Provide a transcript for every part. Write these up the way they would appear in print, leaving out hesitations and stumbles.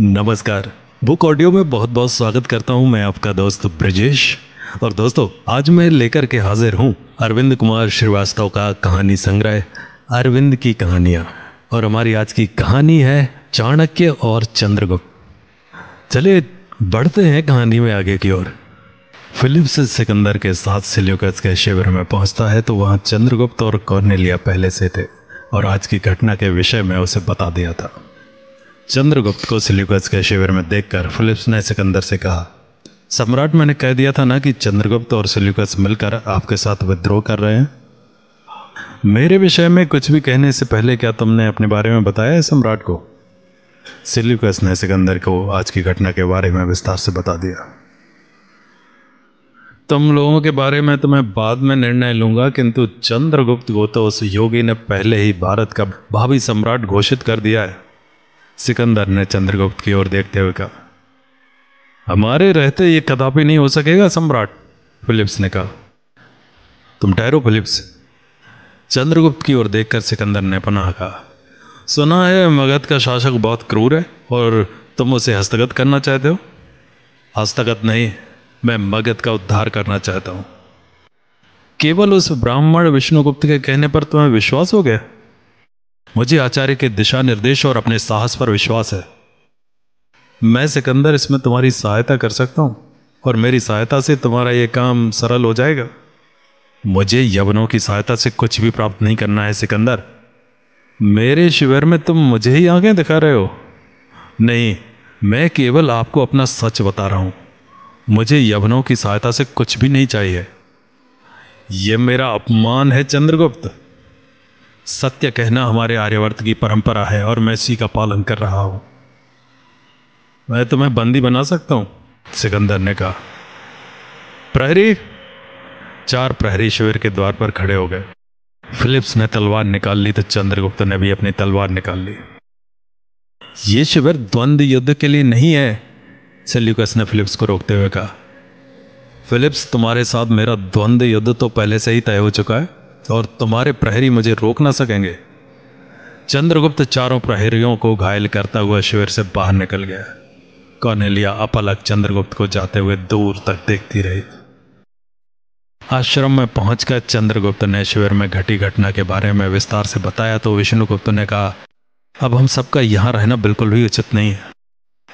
नमस्कार, book audio में बहुत बहुत स्वागत करता हूं। मैं आपका दोस्त बृजेश। और दोस्तों, आज मैं लेकर के हाजिर हूं अरविंद कुमार श्रीवास्तव का कहानी संग्रह अरविंद की कहानियां। और हमारी आज की कहानी है चाणक्य और चंद्रगुप्त। चलिए बढ़ते हैं कहानी में आगे की ओर। फिलिप्स सिकंदर के साथ सेल्यूकस के शिविर में पहुंचता है तो वहाँ चंद्रगुप्त और कॉर्नेलिया पहले से थे और आज की घटना के विषय में उसे बता दिया था। चंद्रगुप्त को सेल्यूकस के शिविर में देखकर फिलिप्स ने सिकंदर से कहा, सम्राट मैंने कह दिया था ना कि चंद्रगुप्त और सेल्यूकस मिलकर आपके साथ विद्रोह कर रहे हैं। मेरे विषय में कुछ भी कहने से पहले क्या तुमने अपने बारे में बताया है सम्राट को? सेल्यूकस ने सिकंदर को आज की घटना के बारे में विस्तार से बता दिया। तुम लोगों के बारे में तो मैं बाद में निर्णय लूंगा, किंतु चंद्रगुप्त को तो उस योगी ने पहले ही भारत का भावी सम्राट घोषित कर दिया है। सिकंदर ने चंद्रगुप्त की ओर देखते हुए कहा। हमारे रहते ये कदापि नहीं हो सकेगा सम्राट, फिलिप्स ने कहा। तुम ठहरो फिलिप्स, चंद्रगुप्त की ओर देखकर सिकंदर ने पुनः कहा। सुना है मगध का शासक बहुत क्रूर है और तुम उसे हस्तगत करना चाहते हो। हस्तगत नहीं, मैं मगध का उद्धार करना चाहता हूं। केवल उस ब्राह्मण विष्णुगुप्त के कहने पर तुम्हें विश्वास हो गया? मुझे आचार्य के दिशा निर्देश और अपने साहस पर विश्वास है। मैं सिकंदर इसमें तुम्हारी सहायता कर सकता हूं और मेरी सहायता से तुम्हारा यह काम सरल हो जाएगा। मुझे यवनों की सहायता से कुछ भी प्राप्त नहीं करना है सिकंदर। मेरे शिविर में तुम मुझे ही आगे दिखा रहे हो। नहीं, मैं केवल आपको अपना सच बता रहा हूं। मुझे यवनों की सहायता से कुछ भी नहीं चाहिए। यह मेरा अपमान है चंद्रगुप्त। सत्य कहना हमारे आर्यवर्त की परंपरा है और मैं इसी का पालन कर रहा हूं। मैं तुम्हें बंदी बना सकता हूं, सिकंदर ने कहा। प्रहरी, चार प्रहरी शिविर के द्वार पर खड़े हो गए। फिलिप्स ने तलवार निकाल ली तो चंद्रगुप्त ने भी अपनी तलवार निकाल ली। ये शिविर द्वंद्व युद्ध के लिए नहीं है, सेल्यूकस ने फिलिप्स को रोकते हुए कहा। फिलिप्स, तुम्हारे साथ मेरा द्वंद्व युद्ध तो पहले से ही तय हो चुका है और तुम्हारे प्रहरी मुझे रोक ना सकेंगे। चंद्रगुप्त चारों प्रहरियों को घायल करता हुआ शिविर से बाहर निकल गया। कॉर्नेलिया अपलक चंद्रगुप्त को जाते हुए दूर तक देखती रही। आश्रम में पहुंचकर चंद्रगुप्त ने शिविर में घटी घटना के बारे में विस्तार से बताया तो विष्णुगुप्त ने कहा, अब हम सबका यहाँ रहना बिल्कुल भी उचित नहीं है।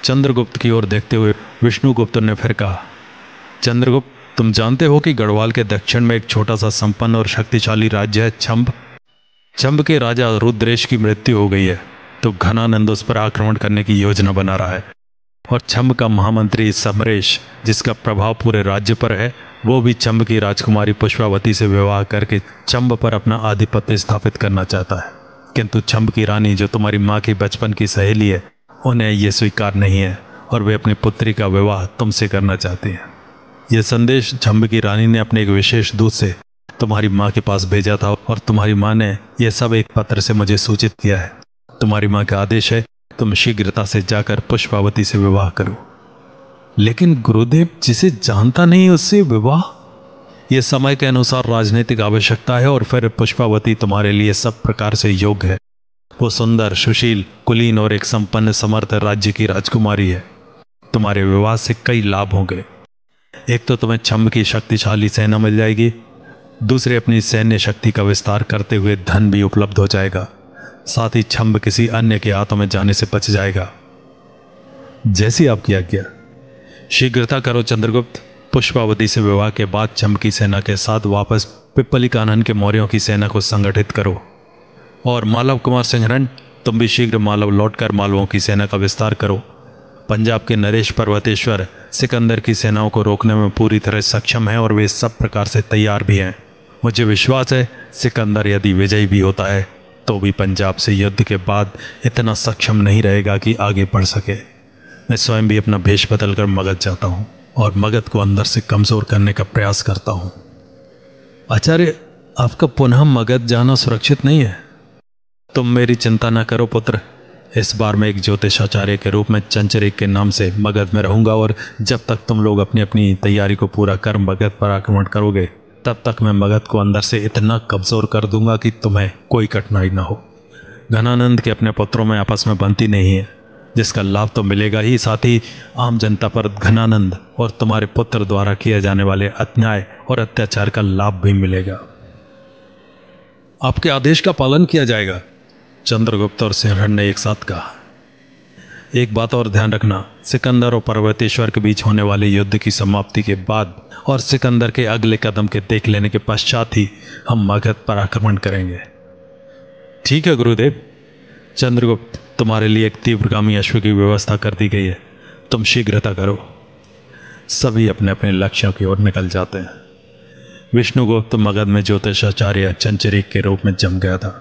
चंद्रगुप्त की ओर देखते हुए विष्णुगुप्त ने फिर कहा, चंद्रगुप्त, तुम जानते हो कि गढ़वाल के दक्षिण में एक छोटा सा संपन्न और शक्तिशाली राज्य है छंब। छंब के राजा रुद्रेश की मृत्यु हो गई है तो घनानंद उस पर आक्रमण करने की योजना बना रहा है और छंब का महामंत्री समरेश, जिसका प्रभाव पूरे राज्य पर है, वो भी छंब की राजकुमारी पुष्पावती से विवाह करके छंब पर अपना आधिपत्य स्थापित करना चाहता है। किंतु छंब की रानी, जो तुम्हारी माँ की बचपन की सहेली है, उन्हें यह स्वीकार नहीं है और वे अपनी पुत्री का विवाह तुमसे करना चाहती हैं। यह संदेश छंब की रानी ने अपने एक विशेष दूत से तुम्हारी माँ के पास भेजा था और तुम्हारी माँ ने यह सब एक पत्र से मुझे सूचित किया है। तुम्हारी माँ का आदेश है तुम शीघ्रता से जाकर पुष्पावती से विवाह करो। लेकिन गुरुदेव, जिसे जानता नहीं उससे विवाह, यह समय के अनुसार राजनीतिक आवश्यकता है और फिर पुष्पावती तुम्हारे लिए सब प्रकार से योग्य है। वो सुंदर, सुशील, कुलीन और एक संपन्न समर्थ राज्य की राजकुमारी है। तुम्हारे विवाह से कई लाभ होंगे। एक तो तुम्हें छंब की शक्तिशाली सेना मिल जाएगी, दूसरे अपनी सैन्य शक्ति का विस्तार करते हुए धन भी उपलब्ध हो जाएगा। साथ ही छंब किसी अन्य के हाथों में जाने से बच जाएगा। जैसी आपकी आज्ञा। शीघ्रता करो चंद्रगुप्त। पुष्पावती से विवाह के बाद छंब की सेना के साथ वापस पिपलिकानंद के मौर्यों की सेना को संगठित करो। और मालव कुमार सिंह, तुम भी शीघ्र मालव लौटकर मालवों की सेना का विस्तार करो। पंजाब के नरेश पर्वतेश्वर सिकंदर की सेनाओं को रोकने में पूरी तरह सक्षम हैं और वे सब प्रकार से तैयार भी हैं। मुझे विश्वास है सिकंदर यदि विजयी भी होता है तो भी पंजाब से युद्ध के बाद इतना सक्षम नहीं रहेगा कि आगे बढ़ सके। मैं स्वयं भी अपना भेष बदल कर मगध जाता हूँ और मगध को अंदर से कमज़ोर करने का प्रयास करता हूँ। आचार्य, आपका पुनः मगध जाना सुरक्षित नहीं है। तुम मेरी चिंता ना करो पुत्र। इस बार मैं एक ज्योतिषाचार्य के रूप में चंचरी के नाम से मगध में रहूंगा और जब तक तुम लोग अपनी अपनी तैयारी को पूरा कर मगध पर आक्रमण करोगे तब तक मैं मगध को अंदर से इतना कमज़ोर कर दूंगा कि तुम्हें कोई कठिनाई ना हो। घनानंद के अपने पुत्रों में आपस में बनती नहीं है जिसका लाभ तो मिलेगा ही, साथ ही आम जनता पर घनानंद और तुम्हारे पुत्र द्वारा किए जाने वाले अन्याय और अत्याचार का लाभ भी मिलेगा। आपके आदेश का पालन किया जाएगा, चंद्रगुप्त और सिंहरण ने एक साथ कहा। एक बात और ध्यान रखना, सिकंदर और पर्वतेश्वर के बीच होने वाले युद्ध की समाप्ति के बाद और सिकंदर के अगले कदम के देख लेने के पश्चात ही हम मगध पर आक्रमण करेंगे। ठीक है गुरुदेव। चंद्रगुप्त, तुम्हारे लिए एक तीव्रगामी अश्व की व्यवस्था कर दी गई है, तुम शीघ्रता करो। सभी अपने अपने लक्ष्यों की ओर निकल जाते हैं। विष्णुगुप्त मगध में ज्योतिषाचार्य चंचरी के रूप में जम गया था।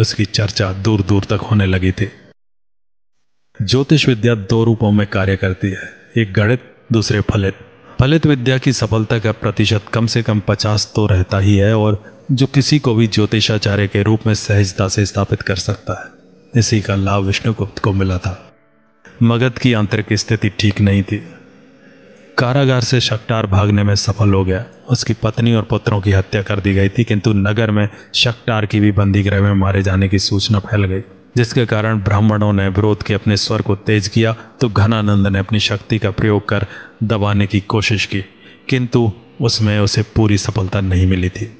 उसकी चर्चा दूर दूर तक होने लगी थी। ज्योतिष विद्या दो रूपों में कार्य करती है, एक गणित, दूसरे फलित। फलित विद्या की सफलता का प्रतिशत कम से कम 50 तो रहता ही है, और जो किसी को भी ज्योतिषाचार्य के रूप में सहजता से स्थापित कर सकता है। इसी का लाभ विष्णुगुप्त को मिला था। मगध की आंतरिक स्थिति ठीक नहीं थी। कारागार से शकटार भागने में सफल हो गया। उसकी पत्नी और पुत्रों की हत्या कर दी गई थी, किंतु नगर में शकटार की भी बंदीगृह में मारे जाने की सूचना फैल गई, जिसके कारण ब्राह्मणों ने विरोध के अपने स्वर को तेज किया। तो घनानंद ने अपनी शक्ति का प्रयोग कर दबाने की कोशिश की, किंतु उसमें उसे पूरी सफलता नहीं मिली थी।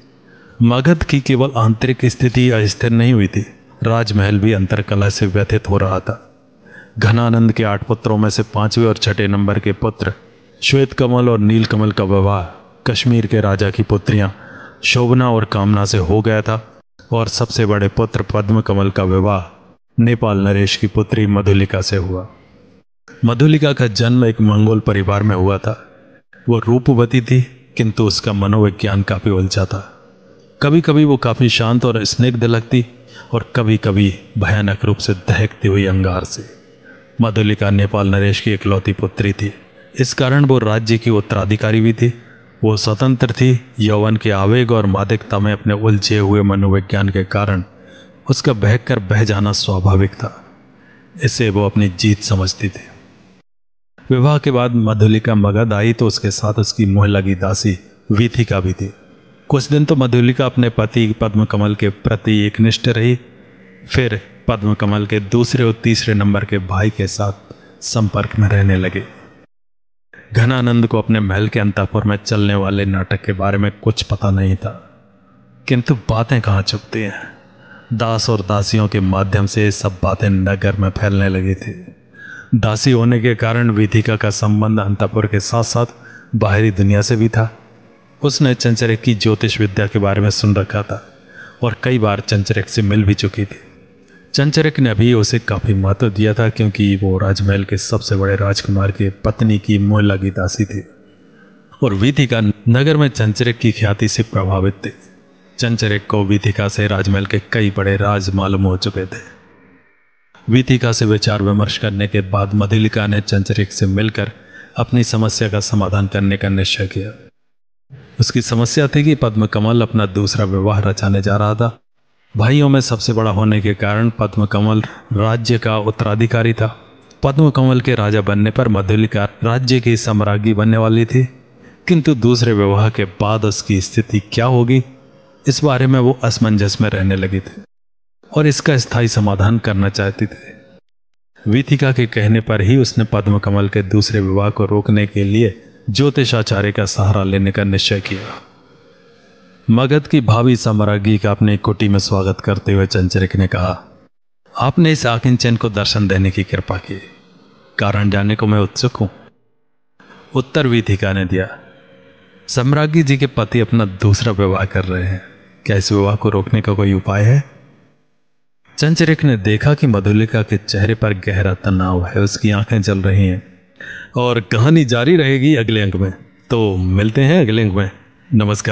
मगध की केवल आंतरिक स्थिति अस्थिर नहीं हुई थी, राजमहल भी अंतरकला से व्यथित हो रहा था। घनानंद के 8 पुत्रों में से 5वें और 6ठे नंबर के पुत्र श्वेत कमल और नील कमल का विवाह कश्मीर के राजा की पुत्रियां शोभना और कामना से हो गया था, और सबसे बड़े पुत्र पद्म कमल का विवाह नेपाल नरेश की पुत्री मधुलिका से हुआ। मधुलिका का जन्म एक मंगोल परिवार में हुआ था। वो रूपवती थी, किंतु उसका मनोविज्ञान काफ़ी उलझा था। कभी कभी वो काफ़ी शांत और स्निग्ध लगती, और कभी कभी भयानक रूप से दहकती हुई अंगार से। मधुलिका नेपाल नरेश की इकलौती पुत्री थी, इस कारण वो राज्य की उत्तराधिकारी भी थी। वो स्वतंत्र थी। यौवन के आवेग और मादकता में अपने उलझे हुए मनोविज्ञान के कारण उसका बहकर बह जाना स्वाभाविक था। इसे वो अपनी जीत समझती थी। विवाह के बाद मधुलिका मगध आई तो उसके साथ उसकी मोहल्ला की दासी वीथिका भी थी। कुछ दिन तो मधुलिका अपने पति पद्म कमल के प्रति एकनिष्ठ रही, फिर पद्म कमल के दूसरे और तीसरे नंबर के भाई के साथ संपर्क में रहने लगे। घनानंद को अपने महल के अंतापुर में चलने वाले नाटक के बारे में कुछ पता नहीं था, किंतु बातें कहाँ छुपती हैं। दास और दासियों के माध्यम से सब बातें नगर में फैलने लगी थी। दासी होने के कारण वीथिका का संबंध अंतापुर के साथ साथ बाहरी दुनिया से भी था। उसने चंचरित की ज्योतिष विद्या के बारे में सुन रखा था और कई बार चंचरित से मिल भी चुकी थी। चंचरित ने भी उसे काफ़ी महत्व दिया था, क्योंकि वो राजमहल के सबसे बड़े राजकुमार के पत्नी की मोहल्ला की दासी थी, और वीथिका नगर में चंचरित की ख्याति से प्रभावित थी। चंचरित को वीथिका से राजमहल के कई बड़े राज मालूम हो चुके थे। वीथिका से विचार विमर्श करने के बाद मधुलिका ने चंचरित से मिलकर अपनी समस्या का समाधान करने का निश्चय किया। उसकी समस्या थी कि पद्म कमल अपना दूसरा विवाह रचाने जा रहा था। भाइयों में सबसे बड़ा होने के कारण पद्म कमल राज्य का उत्तराधिकारी था। पद्म कमल के राजा बनने पर मधुलिका राज्य की सम्राज्ञी बनने वाली थी, किंतु दूसरे विवाह के बाद उसकी स्थिति क्या होगी, इस बारे में वो असमंजस में रहने लगी थी और इसका स्थायी समाधान करना चाहती थी। वीथिका के कहने पर ही उसने पद्म कमल के दूसरे विवाह को रोकने के लिए ज्योतिषाचार्य का सहारा लेने का निश्चय किया। मगध की भावी सम्राज्ञी का अपने कुटी में स्वागत करते हुए चंचरित ने कहा, आपने इस आकिंचन को दर्शन देने की कृपा की, कारण जानने को मैं उत्सुक हूं। उत्तर वीथिका ने दिया, सम्राज्ञी जी के पति अपना दूसरा विवाह कर रहे हैं, क्या इस विवाह को रोकने का कोई उपाय है? चंचरित ने देखा कि मधुलिका के चेहरे पर गहरा तनाव है, उसकी आंखें जल रही हैं, और कहानी जारी रहेगी अगले अंक में। तो मिलते हैं अगले अंक में। नमस्कार।